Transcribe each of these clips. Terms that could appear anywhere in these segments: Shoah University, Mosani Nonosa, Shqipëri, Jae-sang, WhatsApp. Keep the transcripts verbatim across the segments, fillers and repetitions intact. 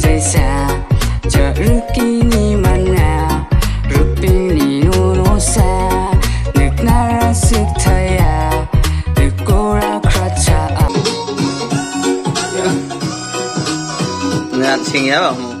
Jae-sang 저렇게 니 만나 루빈이 노노사 늑 나랑 스타야 늑 꼬라 크라차 Ngan xinh nhé bảo không?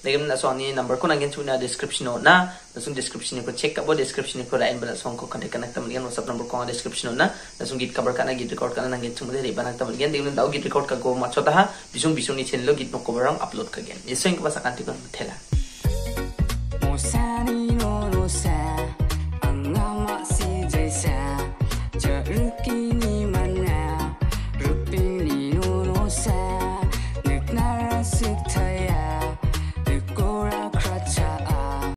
Dagam na song ni number ko na genci na description na nasong description ko check ka bo description ko rain bala song ko kanek kanek taman yan WhatsApp number ko na description na nasong git ka ka na git record ka na nang genci mo ulit beban taman yan dagam na git record ka ko matso ta bisung bisung ni channel git mo ko barang upload ka gen nisoy ko pasakan di ko matila Musani no no sa ang ama si